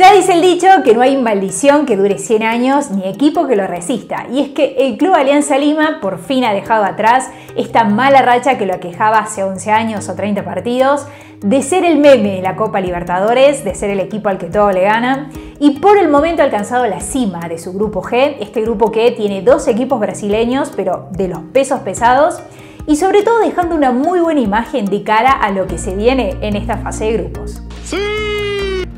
Ya dice el dicho que no hay maldición que dure 100 años ni equipo que lo resista, y es que el club Alianza Lima por fin ha dejado atrás esta mala racha que lo aquejaba hace 11 años o 30 partidos, de ser el meme de la Copa Libertadores, de ser el equipo al que todo le gana, y por el momento ha alcanzado la cima de su grupo G, este grupo que tiene dos equipos brasileños, pero de los pesos pesados, y sobre todo dejando una muy buena imagen de cara a lo que se viene en esta fase de grupos. ¡Sí!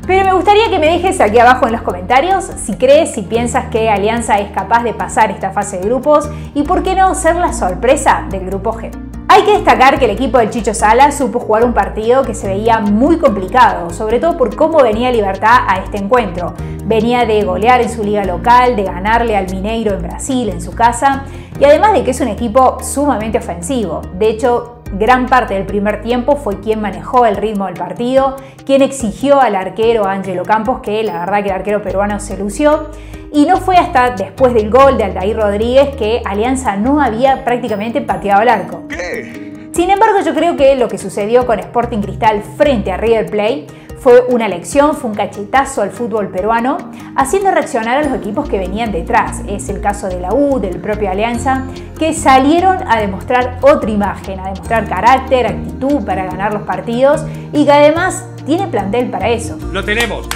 Pero me gustaría que me dejes aquí abajo en los comentarios si crees, si piensas que Alianza es capaz de pasar esta fase de grupos y por qué no ser la sorpresa del grupo G. Hay que destacar que el equipo del Chicho Salas supo jugar un partido que se veía muy complicado, sobre todo por cómo venía Libertad a este encuentro. Venía de golear en su liga local, de ganarle al Mineiro en Brasil, en su casa, y además de que es un equipo sumamente ofensivo. De hecho, gran parte del primer tiempo fue quien manejó el ritmo del partido, quien exigió al arquero Angelo Campos, que la verdad que el arquero peruano se lució, y no fue hasta después del gol de Aldair Rodríguez que Alianza no había prácticamente pateado el arco. Sin embargo, yo creo que lo que sucedió con Sporting Cristal frente a River Plate fue una lección, fue un cachetazo al fútbol peruano, haciendo reaccionar a los equipos que venían detrás. Es el caso de la U, del propio Alianza, que salieron a demostrar otra imagen, a demostrar carácter, actitud para ganar los partidos y que además tiene plantel para eso. ¡Lo tenemos!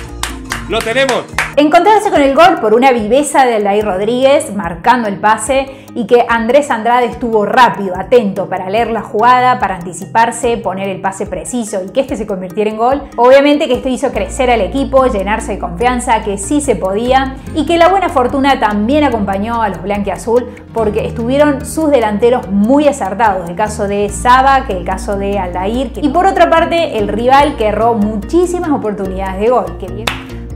¡Lo tenemos! Encontrarse con el gol por una viveza de Aldair Rodríguez marcando el pase y que Andrés Andrade estuvo rápido, atento para leer la jugada, para anticiparse, poner el pase preciso y que este se convirtiera en gol. Obviamente que esto hizo crecer al equipo, llenarse de confianza, que sí se podía y que la buena fortuna también acompañó a los blanquiazul porque estuvieron sus delanteros muy acertados. El caso de Saba, que el caso de Aldair y por otra parte el rival que erró muchísimas oportunidades de gol. ¡Qué bien!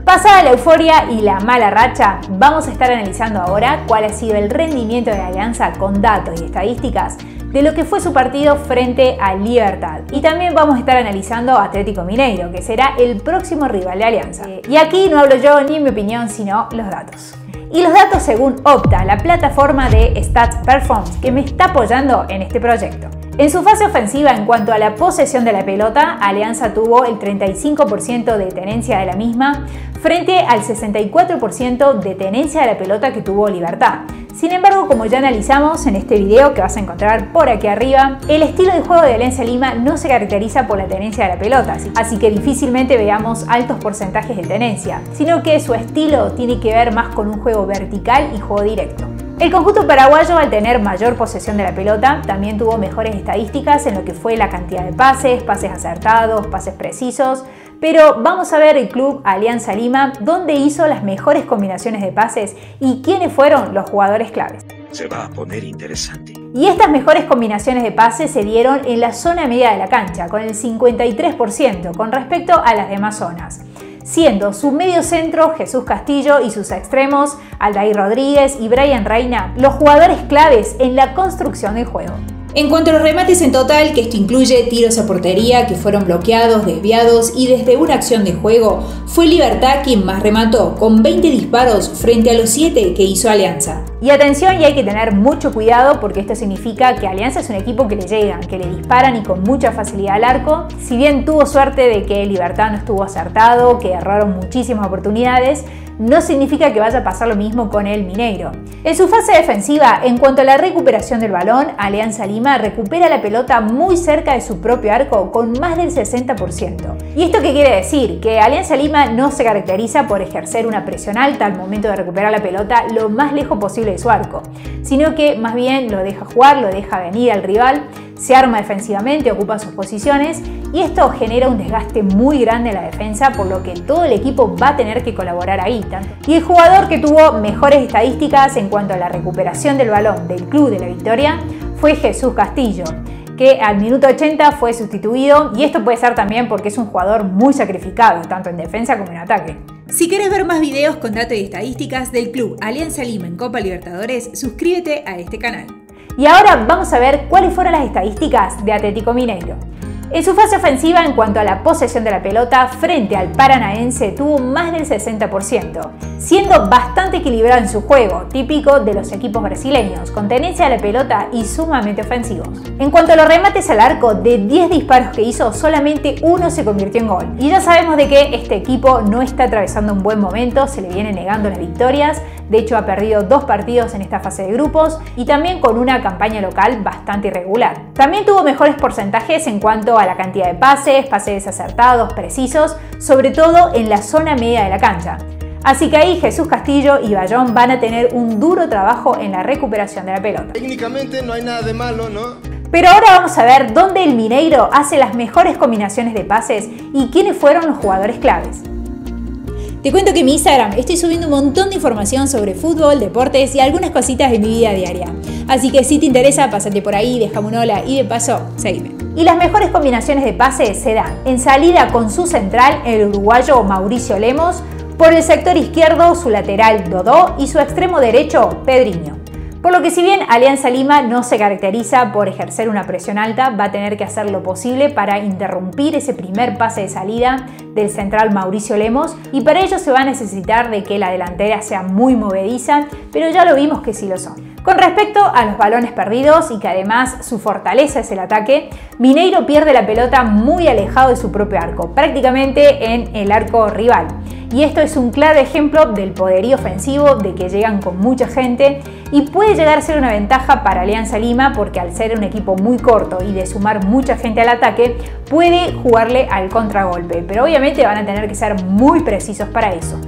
Pasada la euforia y la mala racha, vamos a estar analizando ahora cuál ha sido el rendimiento de la Alianza con datos y estadísticas de lo que fue su partido frente a Libertad. Y también vamos a estar analizando a Atlético Mineiro, que será el próximo rival de Alianza. Y aquí no hablo yo ni mi opinión, sino los datos. Y los datos según Opta, la plataforma de Stats Perform, que me está apoyando en este proyecto. En su fase ofensiva, en cuanto a la posesión de la pelota, Alianza tuvo el 35% de tenencia de la misma frente al 64% de tenencia de la pelota que tuvo Libertad. Sin embargo, como ya analizamos en este video que vas a encontrar por aquí arriba, el estilo de juego de Alianza Lima no se caracteriza por la tenencia de la pelota, así que difícilmente veamos altos porcentajes de tenencia, sino que su estilo tiene que ver más con un juego vertical y juego directo. El conjunto paraguayo, al tener mayor posesión de la pelota, también tuvo mejores estadísticas en lo que fue la cantidad de pases, pases acertados, pases precisos, pero vamos a ver el club Alianza Lima dónde hizo las mejores combinaciones de pases y quiénes fueron los jugadores claves. Se va a poner interesante. Y estas mejores combinaciones de pases se dieron en la zona media de la cancha, con el 53% con respecto a las demás zonas, siendo su medio centro Jesús Castillo y sus extremos Aldair Rodríguez y Brian Reina los jugadores claves en la construcción del juego. En cuanto a los remates en total, que esto incluye tiros a portería que fueron bloqueados, desviados y desde una acción de juego, fue Libertad quien más remató, con 20 disparos frente a los 7 que hizo Alianza. Y atención, y hay que tener mucho cuidado porque esto significa que Alianza es un equipo que le llegan, que le disparan y con mucha facilidad al arco. Si bien tuvo suerte de que Libertad no estuvo acertado, que erraron muchísimas oportunidades, no significa que vaya a pasar lo mismo con el Mineiro. En su fase defensiva, en cuanto a la recuperación del balón, Alianza Lima recupera la pelota muy cerca de su propio arco con más del 60%. ¿Y esto qué quiere decir? Que Alianza Lima no se caracteriza por ejercer una presión alta al momento de recuperar la pelota lo más lejos posible de su arco, sino que más bien lo deja jugar, lo deja venir al rival, se arma defensivamente, ocupa sus posiciones y esto genera un desgaste muy grande en la defensa, por lo que todo el equipo va a tener que colaborar ahí. Y el jugador que tuvo mejores estadísticas en cuanto a la recuperación del balón del club de la victoria fue Jesús Castillo, que al minuto 80 fue sustituido, y esto puede ser también porque es un jugador muy sacrificado, tanto en defensa como en ataque. Si quieres ver más videos con datos y estadísticas del club Alianza Lima en Copa Libertadores, suscríbete a este canal. Y ahora vamos a ver cuáles fueron las estadísticas de Atlético Mineiro. En su fase ofensiva, en cuanto a la posesión de la pelota, frente al Paranaense tuvo más del 60%, siendo bastante equilibrado en su juego, típico de los equipos brasileños, con tenencia a la pelota y sumamente ofensivos. En cuanto a los remates al arco, de 10 disparos que hizo, solamente uno se convirtió en gol. Y ya sabemos de que este equipo no está atravesando un buen momento, se le viene negando las victorias, de hecho ha perdido 2 partidos en esta fase de grupos y también con una campaña local bastante irregular. También tuvo mejores porcentajes en cuanto a la cantidad de pases, pases acertados, precisos, sobre todo en la zona media de la cancha. Así que ahí Jesús Castillo y Bayón van a tener un duro trabajo en la recuperación de la pelota. Técnicamente no hay nada de malo, ¿no? Pero ahora vamos a ver dónde el Mineiro hace las mejores combinaciones de pases y quiénes fueron los jugadores claves. Te cuento que en mi Instagram estoy subiendo un montón de información sobre fútbol, deportes y algunas cositas de mi vida diaria. Así que si te interesa, pásate por ahí, déjame un hola y de paso, seguime. Y las mejores combinaciones de pases se dan en salida con su central, el uruguayo Mauricio Lemos, por el sector izquierdo, su lateral Dodó y su extremo derecho, Pedriño. Por lo que si bien Alianza Lima no se caracteriza por ejercer una presión alta, va a tener que hacer lo posible para interrumpir ese primer pase de salida del central Mauricio Lemos y para ello se va a necesitar de que la delantera sea muy movediza, pero ya lo vimos que sí lo son. Con respecto a los balones perdidos y que además su fortaleza es el ataque, Mineiro pierde la pelota muy alejado de su propio arco, prácticamente en el arco rival. Y esto es un claro ejemplo del poderío ofensivo, de que llegan con mucha gente y puede llegar a ser una ventaja para Alianza Lima porque al ser un equipo muy corto y de sumar mucha gente al ataque, puede jugarle al contragolpe, pero obviamente van a tener que ser muy precisos para eso.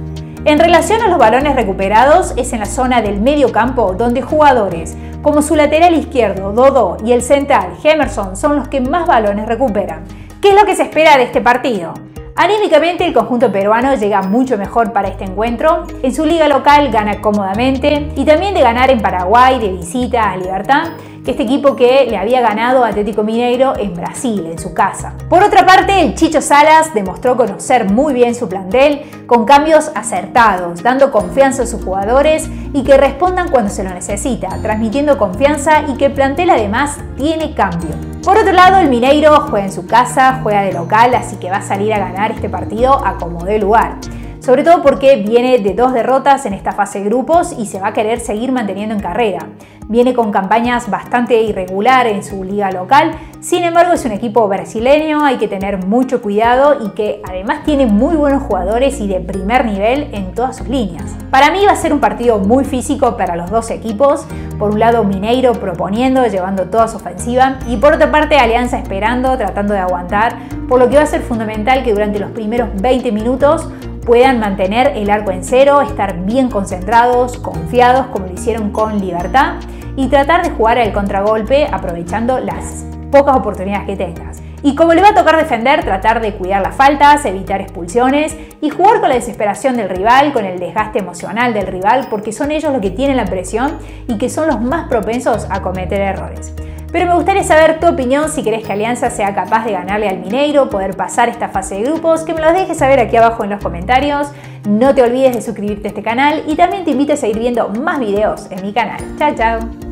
En relación a los balones recuperados, es en la zona del medio campo donde jugadores como su lateral izquierdo, Dodó, y el central, Hemerson, son los que más balones recuperan. ¿Qué es lo que se espera de este partido? Anímicamente el conjunto peruano llega mucho mejor para este encuentro, en su liga local gana cómodamente y también de ganar en Paraguay de visita a Libertad, este equipo que le había ganado a Atlético Mineiro en Brasil, en su casa. Por otra parte, el Chicho Salas demostró conocer muy bien su plantel con cambios acertados, dando confianza a sus jugadores y que respondan cuando se lo necesita, transmitiendo confianza y que el plantel además tiene cambio. Por otro lado, el Mineiro juega en su casa, juega de local, así que va a salir a ganar este partido a como dé lugar. Sobre todo porque viene de 2 derrotas en esta fase de grupos y se va a querer seguir manteniendo en carrera. Viene con campañas bastante irregular en su liga local, sin embargo es un equipo brasileño, hay que tener mucho cuidado y que además tiene muy buenos jugadores y de primer nivel en todas sus líneas. Para mí va a ser un partido muy físico para los dos equipos, por un lado Mineiro proponiendo, llevando toda su ofensiva y por otra parte Alianza esperando, tratando de aguantar, por lo que va a ser fundamental que durante los primeros 20 minutos puedan mantener el arco en cero, estar bien concentrados, confiados como lo hicieron con Libertad y tratar de jugar al contragolpe aprovechando las pocas oportunidades que tengas. Y como le va a tocar defender, tratar de cuidar las faltas, evitar expulsiones y jugar con la desesperación del rival, con el desgaste emocional del rival, porque son ellos los que tienen la presión y que son los más propensos a cometer errores. Pero me gustaría saber tu opinión, si querés que Alianza sea capaz de ganarle al Mineiro, poder pasar esta fase de grupos, que me los dejes saber aquí abajo en los comentarios. No te olvides de suscribirte a este canal y también te invito a seguir viendo más videos en mi canal. Chao, chao.